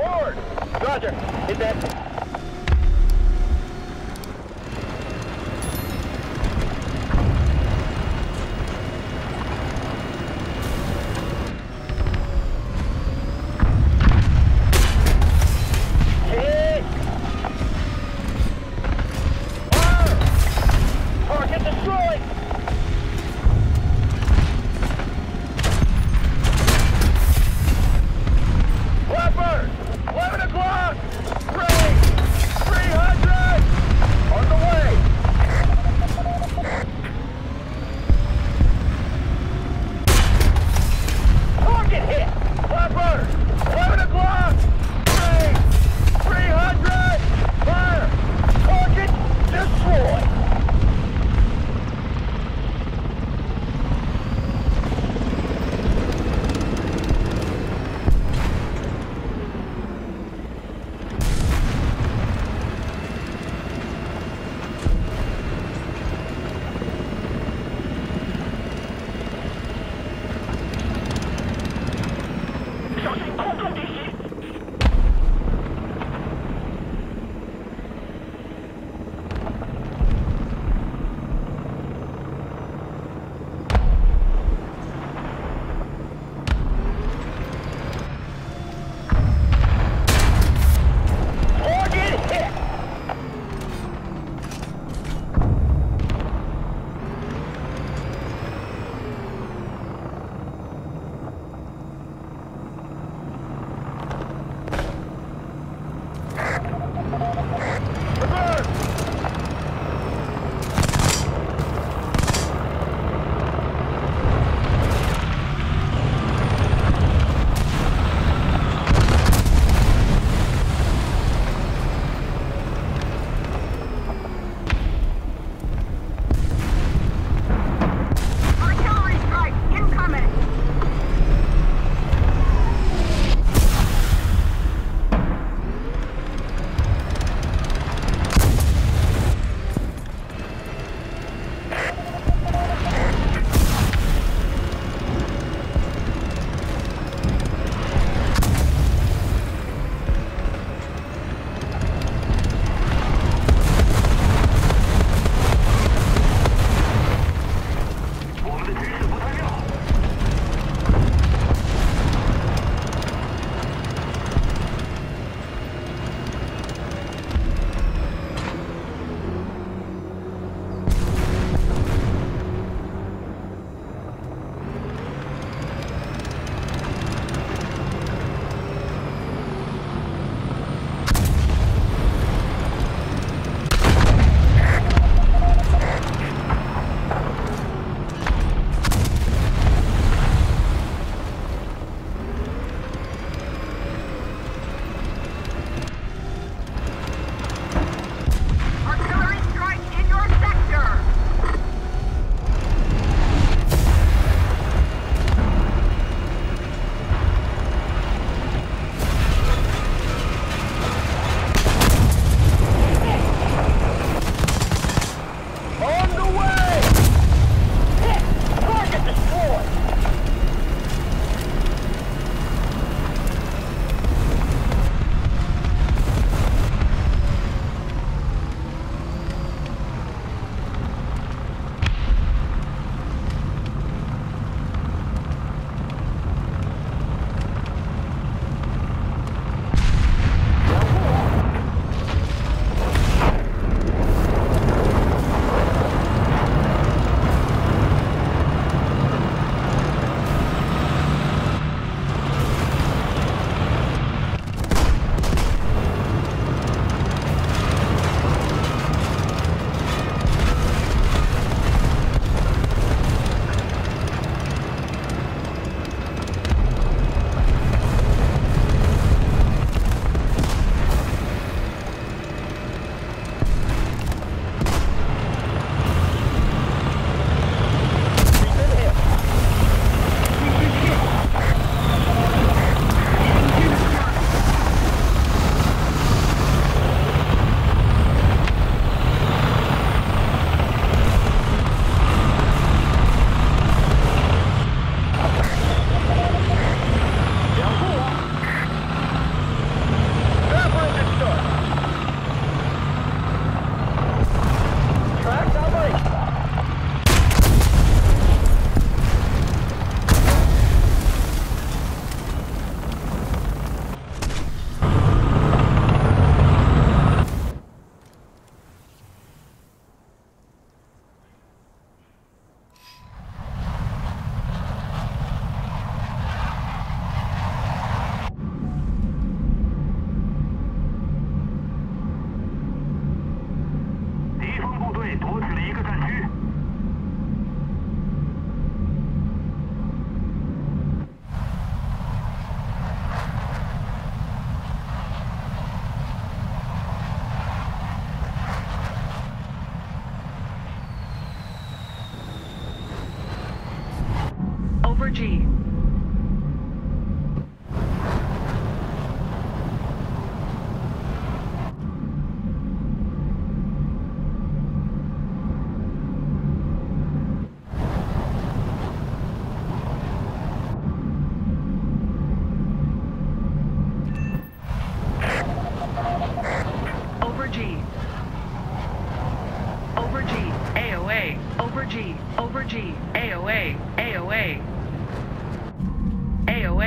Forward! Roger. Hit that.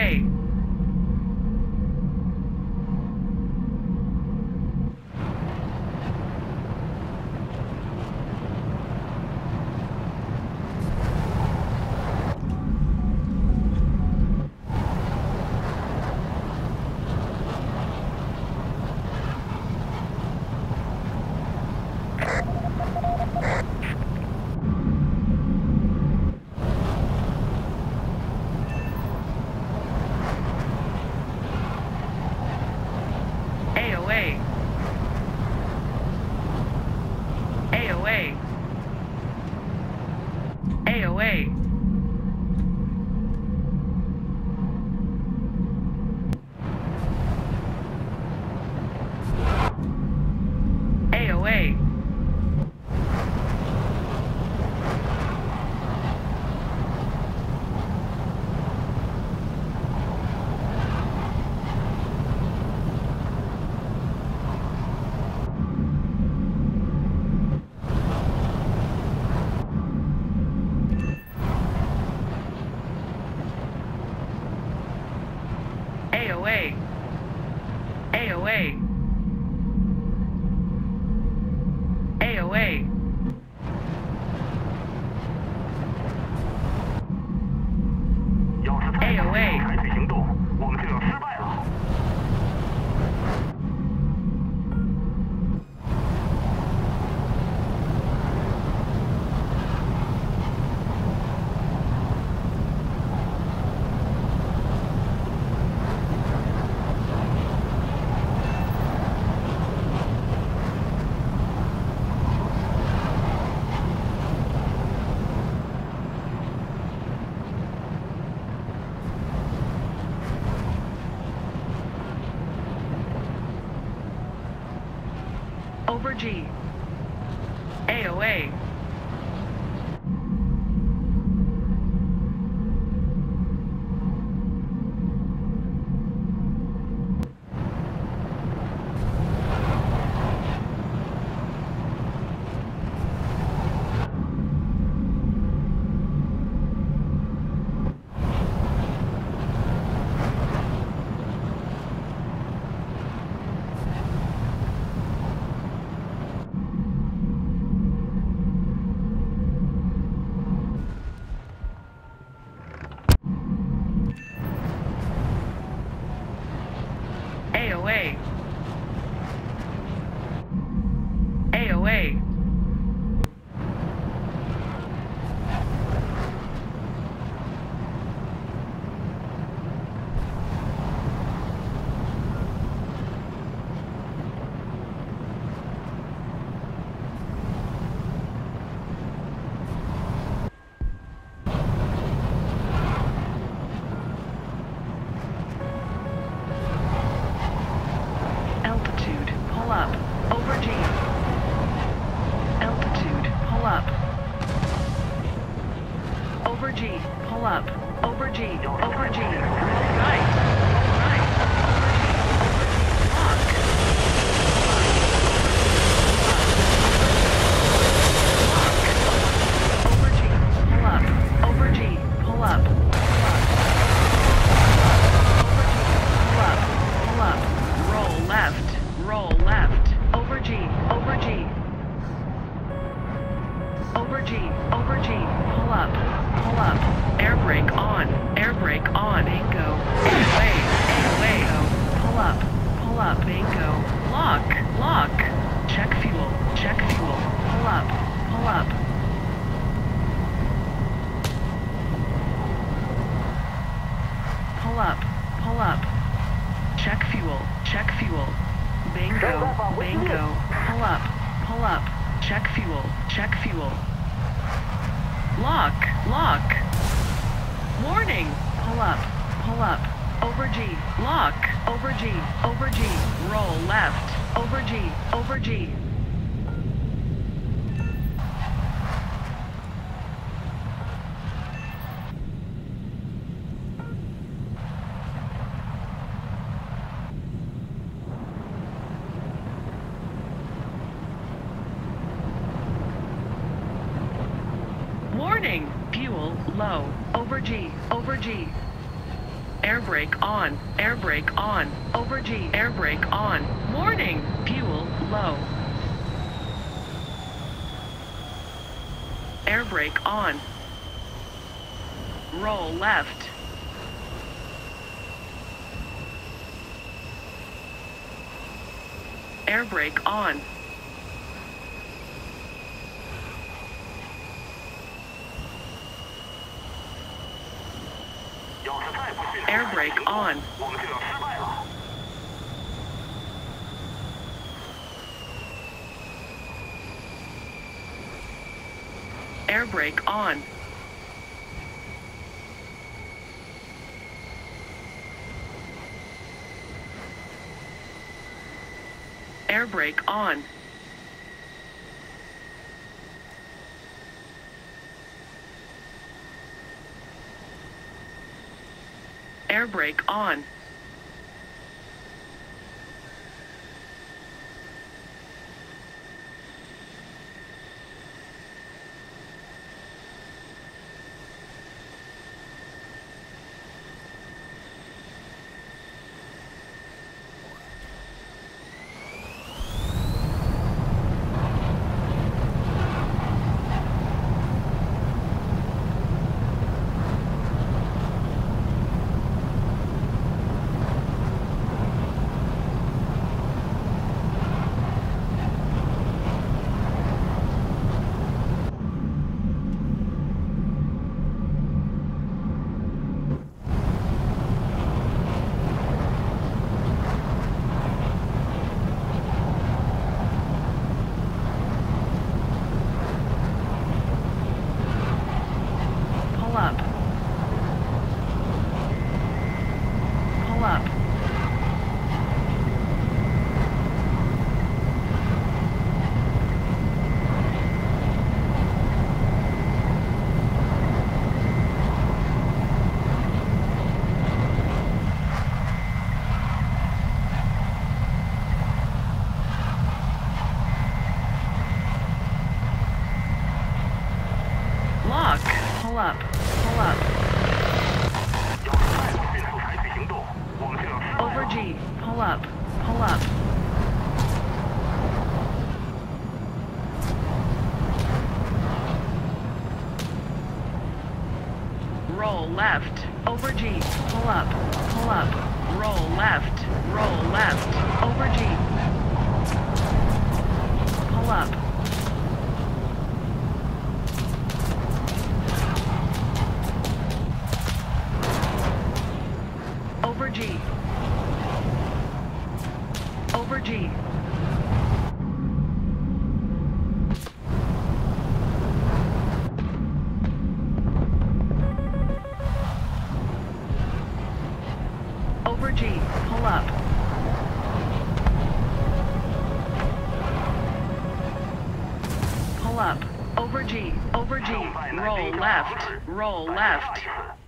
way. Over G. AOA. Fuel low, over G, over G. air brake on, air brake on, over G, air brake on, warning, fuel low. Air brake on, roll left. Air brake on. Air brake on. Air brake on. Air brake on. Air brake on. Pull up, over G, roll left,